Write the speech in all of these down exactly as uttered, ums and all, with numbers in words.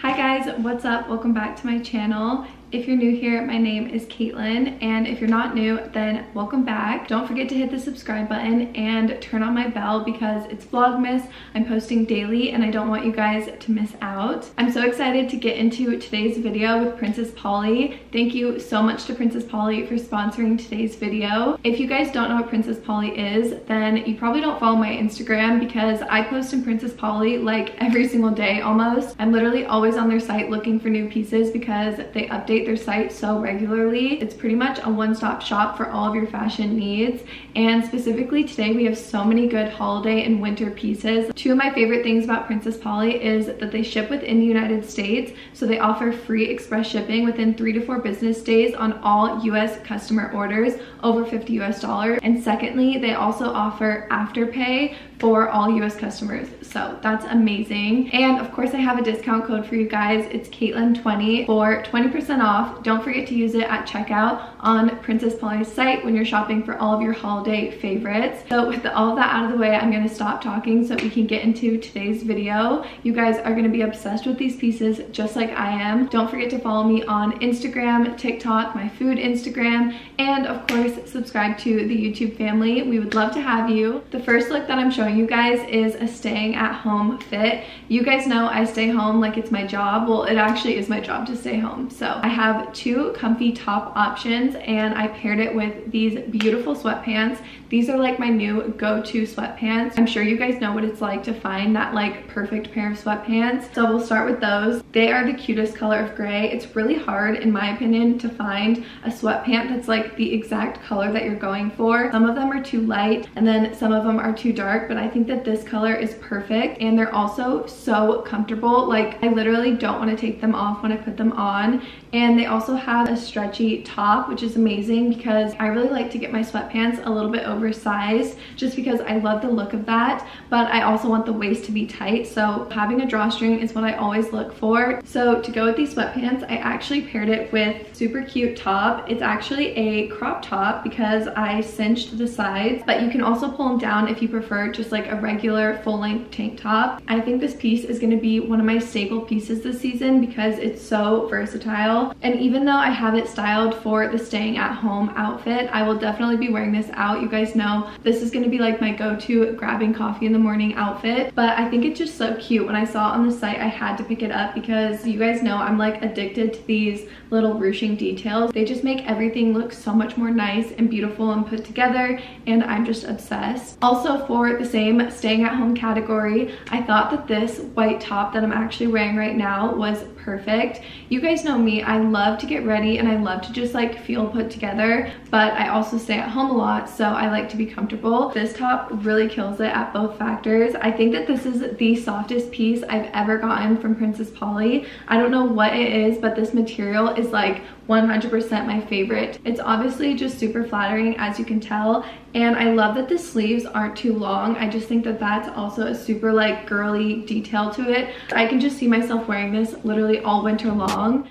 Hi guys, what's up? Welcome back to my channel. If you're new here, my name is Katelynn, and if you're not new, then welcome back. Don't forget to hit the subscribe button and turn on my bell because it's Vlogmas. I'm posting daily and I don't want you guys to miss out. I'm so excited to get into today's video with Princess Polly. Thank you so much to Princess Polly for sponsoring today's video. If you guys don't know what Princess Polly is, then you probably don't follow my Instagram because I post in Princess Polly like every single day almost. I'm literally always on their site looking for new pieces because they update their site so regularly. It's pretty much a one-stop shop for all of your fashion needs, and specifically today we have so many good holiday and winter pieces. Two of my favorite things about Princess Polly is that they ship within the United States, so they offer free express shipping within three to four business days on all U S customer orders over fifty U S dollars. And secondly, they also offer Afterpay for all U S customers, so that's amazing. And of course I have a discount code for you guys. It's Katelynn twenty for twenty percent off. Don't forget to use it at checkout on Princess Polly's site when you're shopping for all of your holiday favorites. So with all that out of the way, I'm going to stop talking so that we can get into today's video. You guys are going to be obsessed with these pieces just like I am. Don't forget to follow me on Instagram, TikTok, my food Instagram, and of course subscribe to the YouTube family. We would love to have you. The first look that I'm showing you guys is a staying at home fit. You guys know I stay home like it's my job. Well, it actually is my job to stay home. So I have two comfy top options and I paired it with these beautiful sweatpants. These are like my new go-to sweatpants. I'm sure you guys know what it's like to find that like perfect pair of sweatpants. So we'll start with those. They are the cutest color of gray. It's really hard in my opinion to find a sweatpant that's like the exact color that you're going for. Some of them are too light and then some of them are too dark, but I think that this color is perfect and they're also so comfortable. Like I literally don't want to take them off when I put them on. And they also have a stretchy top, which is amazing because I really like to get my sweatpants a little bit oversized just because I love the look of that, but I also want the waist to be tight, so having a drawstring is what I always look for. So to go with these sweatpants, I actually paired it with super cute top. It's actually a crop top because I cinched the sides, but you can also pull them down if you prefer just like a regular full-length tank top. I think this piece is going to be one of my staple pieces this season because it's so versatile. And even though I have it styled for the staying at home outfit, I will definitely be wearing this out. You guys know this is going to be like my go-to grabbing coffee in the morning outfit, but I think it's just so cute. When I saw it on the site, I had to pick it up because you guys know I'm like addicted to these little ruching details. They just make everything look so much more nice and beautiful and put together, and I'm just obsessed. Also, for the same staying at home category, I thought that this white top that I'm actually wearing right now was perfect. You guys know me, I love to get ready and I love to just like feel put together, but I also stay at home a lot, so I like to be comfortable. This top really kills it at both factors. I think that this is the softest piece I've ever gotten from Princess Polly. I don't know what it is, but this material is like one hundred percent my favorite. It's obviously just super flattering, as you can tell, and I love that the sleeves aren't too long. I just think that that's also a super like girly detail to it. I can just see myself wearing this literally all winter long.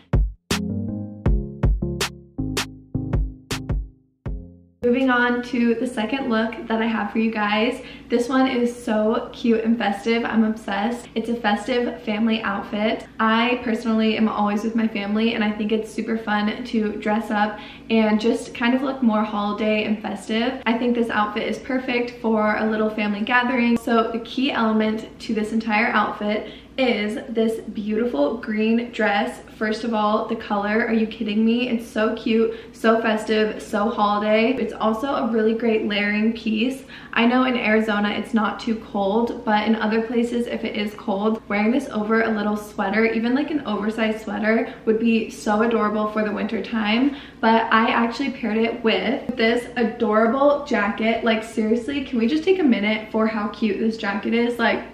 Moving on to the second look that I have for you guys. This one is so cute and festive. I'm obsessed. It's a festive family outfit. I personally am always with my family and I think it's super fun to dress up and just kind of look more holiday and festive. I think this outfit is perfect for a little family gathering. So the key element to this entire outfit is this beautiful green dress. First of all, the color, are you kidding me? It's so cute, so festive, so holiday. It's also a really great layering piece. I know in Arizona it's not too cold, but in other places if it is cold, wearing this over a little sweater, even like an oversized sweater, would be so adorable for the winter time. But I actually paired it with this adorable jacket. Like seriously, can we just take a minute for how cute this jacket is? Like,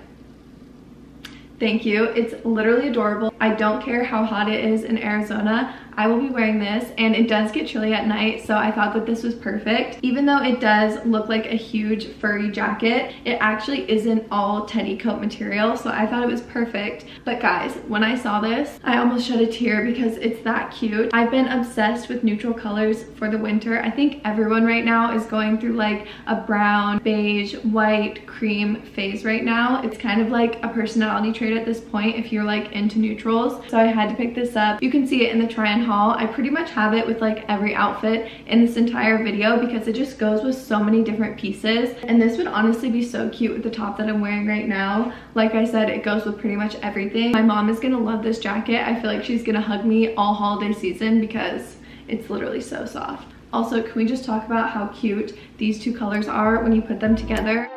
thank you. It's literally adorable. I don't care how hot it is in Arizona, I will be wearing this, and it does get chilly at night, so I thought that this was perfect. Even though it does look like a huge furry jacket, it actually isn't all teddy coat material, so I thought it was perfect. But guys, when I saw this, I almost shed a tear because it's that cute. I've been obsessed with neutral colors for the winter. I think everyone right now is going through like a brown, beige, white, cream phase right now. It's kind of like a personality trait shade at this point if you're like into neutrals. So I had to pick this up. You can see it in the try and haul. I pretty much have it with like every outfit in this entire video because it just goes with so many different pieces. And this would honestly be so cute with the top that I'm wearing right now. Like I said, it goes with pretty much everything. My mom is gonna love this jacket. I feel like she's gonna hug me all holiday season because it's literally so soft. Also, can we just talk about how cute these two colors are when you put them together?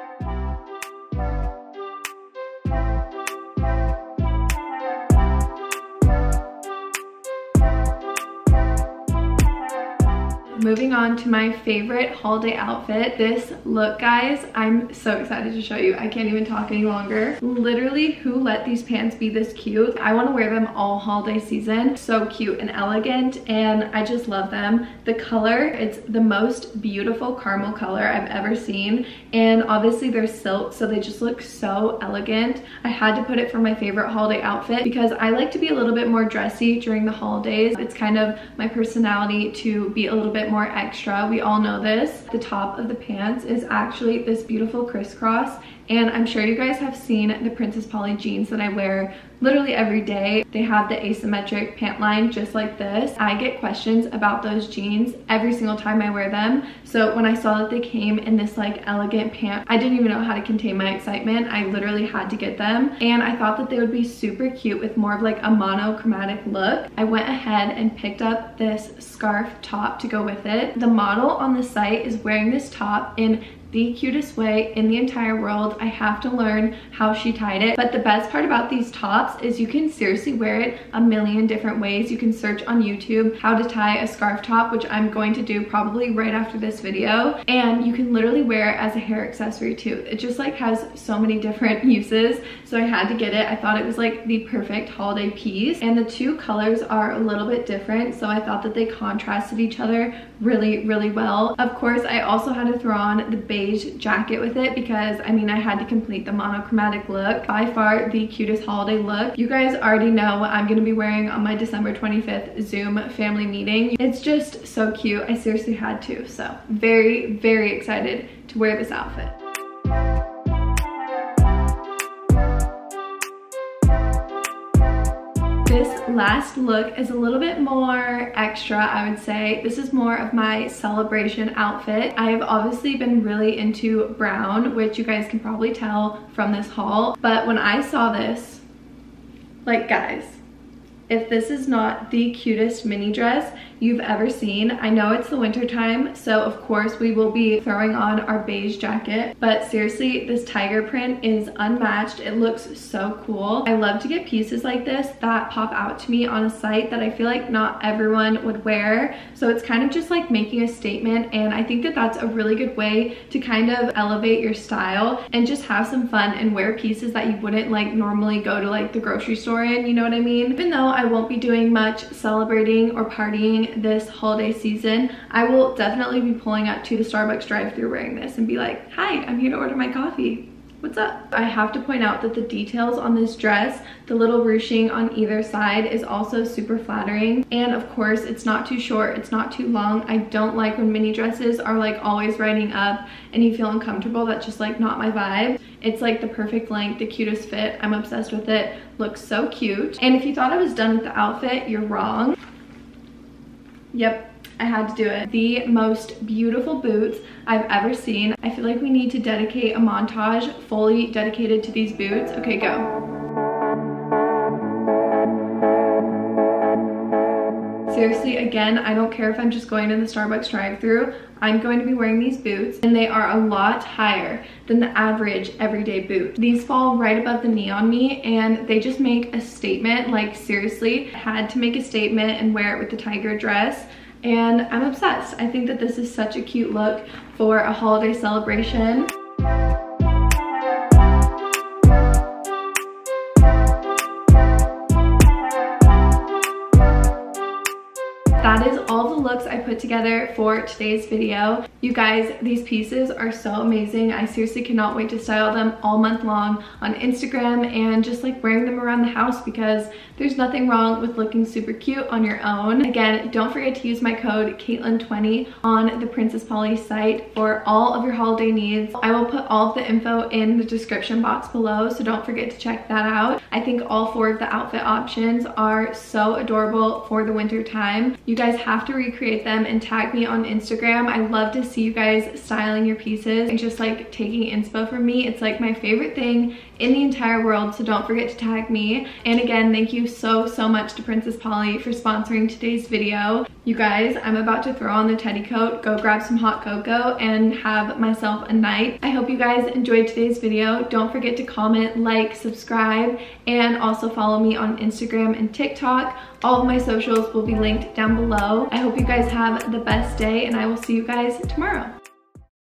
Moving on to my favorite holiday outfit. This look, guys, I'm so excited to show you. I can't even talk any longer. Literally, who let these pants be this cute? I want to wear them all holiday season. So cute and elegant, and I just love them. The color, it's the most beautiful caramel color I've ever seen, and obviously they're silk, so they just look so elegant. I had to put it for my favorite holiday outfit because I like to be a little bit more dressy during the holidays. It's kind of my personality to be a little bit more more extra. We all know this. The top of the pants is actually this beautiful crisscross, and I'm sure you guys have seen the Princess Polly jeans that I wear literally every day. They have the asymmetric pant line just like this. I get questions about those jeans every single time I wear them. So when I saw that they came in this like elegant pant, I didn't even know how to contain my excitement. I literally had to get them, and I thought that they would be super cute with more of like a monochromatic look. I went ahead and picked up this scarf top to go with it. The model on the site is wearing this top in the cutest way in the entire world. I have to learn how she tied it, but the best part about these tops is you can seriously wear it a million different ways. You can search on YouTube how to tie a scarf top, which I'm going to do probably right after this video, and you can literally wear it as a hair accessory too. It just like has so many different uses, so I had to get it. I thought it was like the perfect holiday piece, and the two colors are a little bit different, so I thought that they contrasted each other really, really well. Of course, I also had to throw on the beige jacket with it because I mean I had to complete the monochromatic look. By far the cutest holiday look. You guys already know what I'm gonna be wearing on my December twenty-fifth Zoom family meeting. It's just so cute. I seriously had to. So very, very excited to wear this outfit. This last look is a little bit more extra, I would say. This is more of my celebration outfit. I have obviously been really into brown, which you guys can probably tell from this haul. But when I saw this, like guys, if this is not the cutest mini dress you've ever seen. I know it's the winter time, so of course we will be throwing on our beige jacket, but seriously, this tiger print is unmatched. It looks so cool. I love to get pieces like this that pop out to me on a site that I feel like not everyone would wear, so it's kind of just like making a statement, and I think that that's a really good way to kind of elevate your style and just have some fun and wear pieces that you wouldn't like normally go to like the grocery store in, you know what I mean? Even though I won't be doing much celebrating or partying this holiday season, I will definitely be pulling up to the Starbucks drive-thru wearing this and be like, hi, I'm here to order my coffee. What's up? I have to point out that the details on this dress, the little ruching on either side, is also super flattering. And of course, it's not too short, it's not too long. I don't like when mini dresses are like always riding up and you feel uncomfortable. That's just like not my vibe. It's like the perfect length, the cutest fit. I'm obsessed with it. Looks so cute. And if you thought I was done with the outfit, you're wrong. Yep. I had to do it. The most beautiful boots I've ever seen. I feel like we need to dedicate a montage fully dedicated to these boots. Okay, go. Seriously, again, I don't care if I'm just going to the Starbucks drive-thru. I'm going to be wearing these boots, and they are a lot higher than the average everyday boot. These fall right above the knee on me, and they just make a statement. Like, seriously, I had to make a statement and wear it with the tiger dress. And I'm obsessed. I think that this is such a cute look for a holiday celebration. That is all the looks I put together for today's video. You guys, these pieces are so amazing. I seriously cannot wait to style them all month long on Instagram and just like wearing them around the house because There's nothing wrong with looking super cute on your own. Again, don't forget to use my code Katelynn twenty on the Princess Polly site for all of your holiday needs. I will put all of the info in the description box below, so don't forget to check that out. I think all four of the outfit options are so adorable for the winter time. You guys have to recreate them and tag me on Instagram. I love to see you guys styling your pieces and just like taking inspo from me. It's like my favorite thing in the entire world, so don't forget to tag me. And again, thank you so so much to Princess Polly for sponsoring today's video. You guys, I'm about to throw on the teddy coat, go grab some hot cocoa, and have myself a night. I hope you guys enjoyed today's video. Don't forget to comment, like, subscribe, and also follow me on Instagram and TikTok. All of my socials will be linked down below. I hope you guys have the best day, and I will see you guys tomorrow.